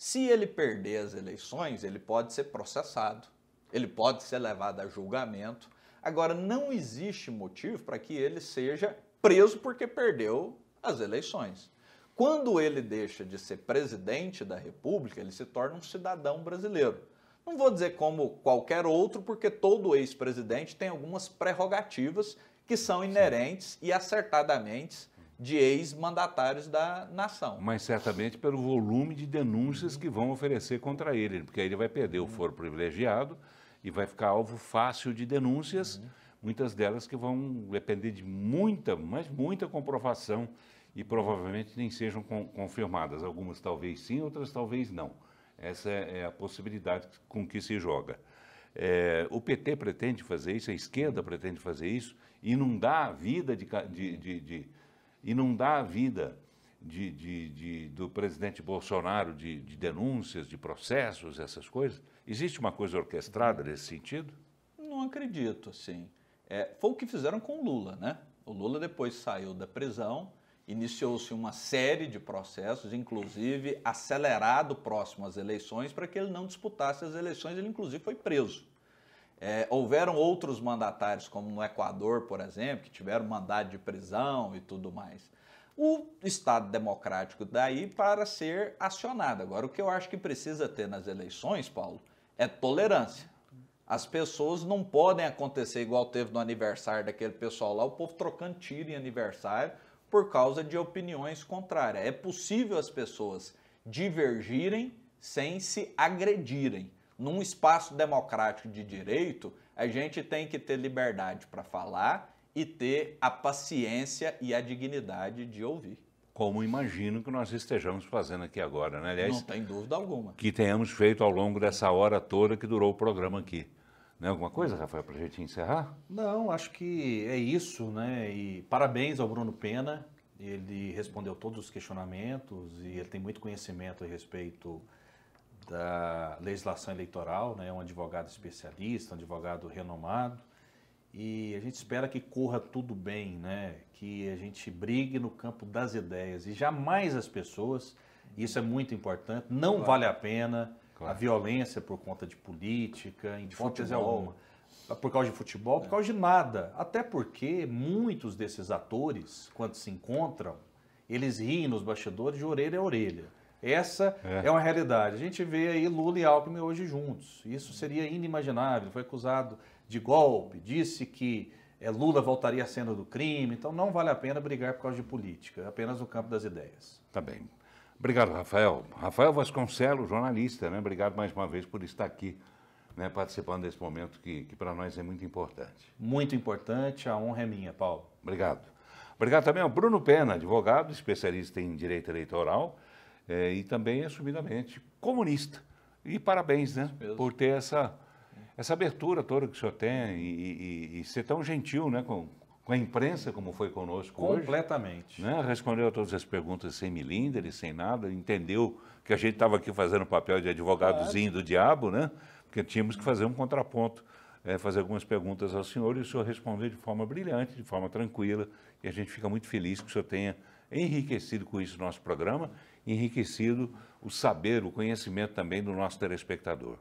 Se ele perder as eleições, ele pode ser processado, ele pode ser levado a julgamento. Agora, não existe motivo para que ele seja preso porque perdeu as eleições. Quando ele deixa de ser presidente da República, ele se torna um cidadão brasileiro. Não vou dizer como qualquer outro, porque todo ex-presidente tem algumas prerrogativas que são inerentes e acertadamente de ex-mandatários da nação. Mas certamente pelo volume de denúncias que vão oferecer contra ele, porque aí ele vai perder o foro privilegiado e vai ficar alvo fácil de denúncias, muitas delas que vão depender de muita, mas muita comprovação e provavelmente nem sejam confirmadas. Algumas talvez sim, outras talvez não. Essa é a possibilidade com que se joga. O PT pretende fazer isso, a esquerda pretende fazer isso, inundar a vida do presidente Bolsonaro de denúncias, de processos, essas coisas? Existe uma coisa orquestrada nesse sentido? Não acredito, assim. Foi o que fizeram com o Lula, né? O Lula depois saiu da prisão, iniciou-se uma série de processos, inclusive acelerado próximo às eleições, para que ele não disputasse as eleições, ele inclusive foi preso. Houveram outros mandatários, como no Equador, por exemplo, que tiveram mandado de prisão e tudo mais. O Estado democrático daí para ser acionado. Agora, o que eu acho que precisa ter nas eleições, Paulo, é tolerância. As pessoas não podem acontecer igual teve no aniversário daquele pessoal lá, o povo trocando tiro em aniversário por causa de opiniões contrárias. É possível as pessoas divergirem sem se agredirem. Num espaço democrático de direito, a gente tem que ter liberdade para falar e ter a paciência e a dignidade de ouvir. Como imagino que nós estejamos fazendo aqui agora, né? Aliás, não tem dúvida alguma. Que tenhamos feito ao longo dessa hora toda que durou o programa aqui. Né? Alguma coisa, Rafael, para a gente encerrar? Não, acho que é isso, né? E parabéns ao Bruno Pena. Ele respondeu todos os questionamentos e ele tem muito conhecimento a respeito da legislação eleitoral, né? É um advogado especialista, um advogado renomado, e a gente espera que corra tudo bem, né? Que a gente brigue no campo das ideias e jamais as pessoas, isso é muito importante, não vale a pena a violência por conta de política, em hipótese alguma, por causa de futebol, por causa de nada, até porque muitos desses atores, quando se encontram, eles riem nos bastidores de orelha a orelha. Essa é uma realidade. A gente vê aí Lula e Alckmin hoje juntos. Isso seria inimaginável. Foi acusado de golpe, disse que Lula voltaria à cena do crime. Então, não vale a pena brigar por causa de política, apenas no campo das ideias. Tá bem. Obrigado, Rafael. Rafael Vasconcelos, jornalista, né? Obrigado mais uma vez por estar aqui, né? Participando desse momento que para nós é muito importante. Muito importante. A honra é minha, Paulo. Obrigado. Obrigado também ao Bruno Pena, advogado, especialista em direito eleitoral, e também, assumidamente, comunista. E parabéns, né, por ter essa abertura toda que o senhor tem e ser tão gentil, né, com a imprensa, como foi conosco hoje. Completamente. Né, respondeu a todas as perguntas sem milindres, sem nada, entendeu que a gente estava aqui fazendo o papel de advogadozinho do diabo, né, porque tínhamos que fazer um contraponto, fazer algumas perguntas ao senhor, e o senhor respondeu de forma brilhante, de forma tranquila, e a gente fica muito feliz que o senhor tenha enriquecido com isso o nosso programa, enriquecido o saber, o conhecimento também do nosso telespectador.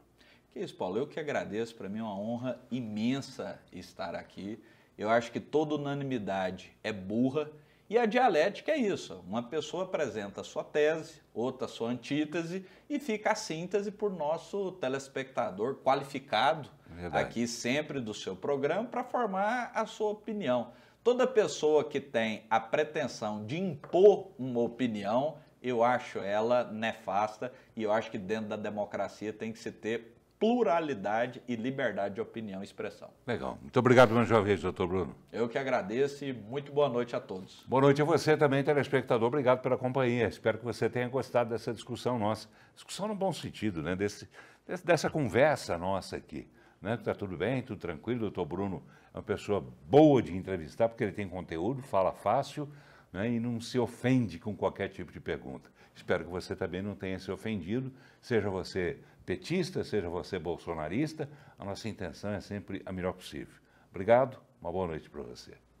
Que isso, Paulo, eu que agradeço, para mim é uma honra imensa estar aqui. Eu acho que toda unanimidade é burra e a dialética é isso, uma pessoa apresenta a sua tese, outra a sua antítese e fica a síntese por nosso telespectador qualificado aqui sempre do seu programa para formar a sua opinião. Toda pessoa que tem a pretensão de impor uma opinião, eu acho ela nefasta e eu acho que dentro da democracia tem que se ter pluralidade e liberdade de opinião e expressão. Legal. Muito obrigado mais uma vez, doutor Bruno. Eu que agradeço e muito boa noite a todos. Boa noite a você também, telespectador. Obrigado pela companhia. Espero que você tenha gostado dessa discussão nossa. Discussão no bom sentido, né? Dessa conversa nossa aqui. Né? Tá tudo bem, tudo tranquilo. Doutor Bruno é uma pessoa boa de entrevistar, porque ele tem conteúdo, fala fácil, né? E não se ofende com qualquer tipo de pergunta. Espero que você também não tenha se ofendido, seja você petista, seja você bolsonarista. A nossa intenção é sempre a melhor possível. Obrigado, uma boa noite para você.